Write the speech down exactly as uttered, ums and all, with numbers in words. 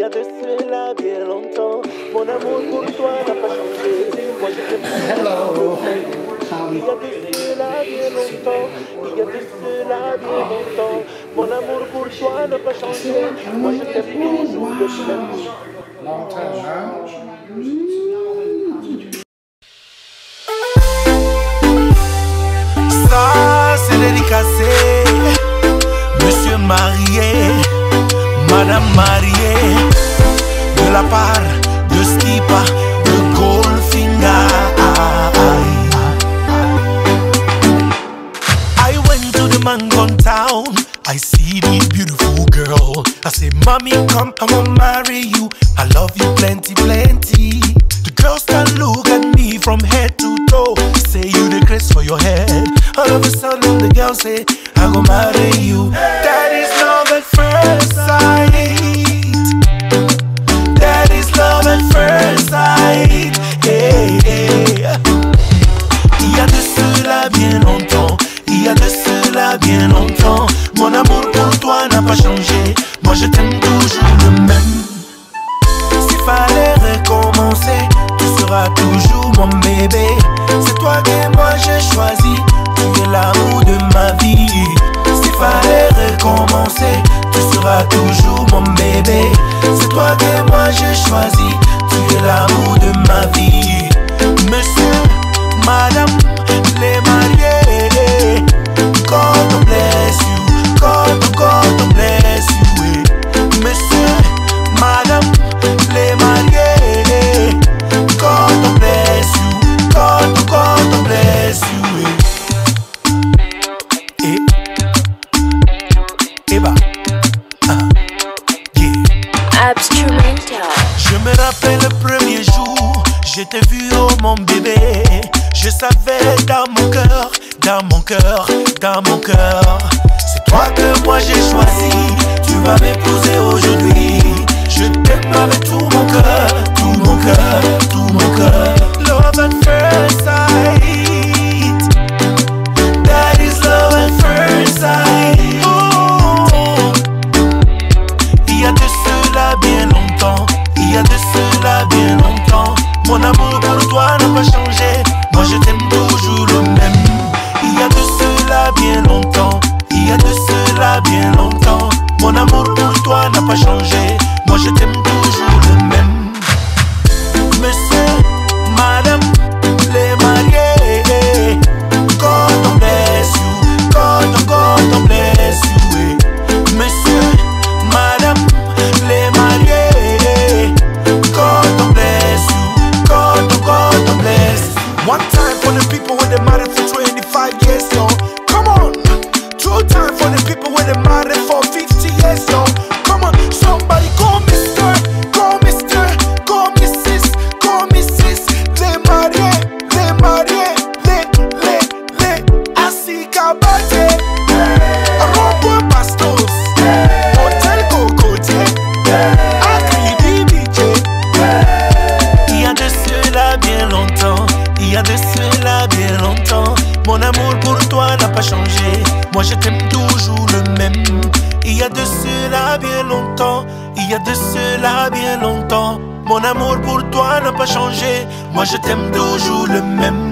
y à descer là bien longtemps. Mon amour pour toi n'a pas changé. Moi je t'aime. Hello. Il y a des cela bien longtemps. Il y a des cela bien longtemps. Mon amour pour toi n'a pas changé. Moi je t'aime toujours. Long time, hein? C'est dédicacé, monsieur marié, madame mariée, de la part de Skipa, de Goldfinger. I went to the Mangon town, I see the beautiful girl. I say, mommy, come, I won't marry you. I love you plenty, plenty. The girls can look at me from head to toe, say you the grace for your head. All of a sudden the girl say, I go marry you. That is love at first sight. That is love at first sight. Hey, hey. Il y a de cela bien longtemps. Il y a de cela bien longtemps. Mon amour pour toi n'a pas changé. Moi je t'aime toujours le même. S'il fallait recommencer, tu seras toujours mon bébé. C'est toi que moi j'ai choisi. Tu es l'amour de ma vie. S'il fallait recommencer, tu seras toujours mon bébé. C'est toi que moi j'ai choisi. Tu es l'amour de ma vie. Monsieur, madame, les mariés, God bless you, God, God bless you. Monsieur, madame, les mariés, God bless you, God, God bless you. Je me rappelle le premier jour, je t'ai vu, oh mon bébé. Je savais dans mon cœur, dans mon cœur, dans mon cœur, c'est toi que moi j'ai choisi. Tu vas m'épouser aujourd'hui. Je t'aime avec tout mon cœur, tout mon cœur, tout mon cœur. Love at first sight. That is love at first sight. Il y a de cela bien longtemps. Mon amour pour toi n'a pas changé. Moi je t'aime toujours le même. Il y a de cela bien longtemps. Il y a de cela bien longtemps. Mon amour pour toi n'a pas changé. Moi je t'aime toujours le même. Monsieur, madame, les mariés, God bless you, God, God bless you. Monsieur, madame, les mariés, God bless you, God, God bless. One time for the people when they married for twenty-five years, yo. Come on. Two time for the people when they married for fifty years, yo. Come on, somebody call mister, call mister, call missus, call missus. Les mariés, les mariés, les, les, les, así cabate. Arroba pastos, hotel cocote. Il y a de cela bien longtemps. Mon amour pour toi n'a pas changé. Moi je t'aime toujours le même. Il y a de cela bien longtemps. Il y a de cela bien longtemps. Mon amour pour toi n'a pas changé. Moi je t'aime toujours le même.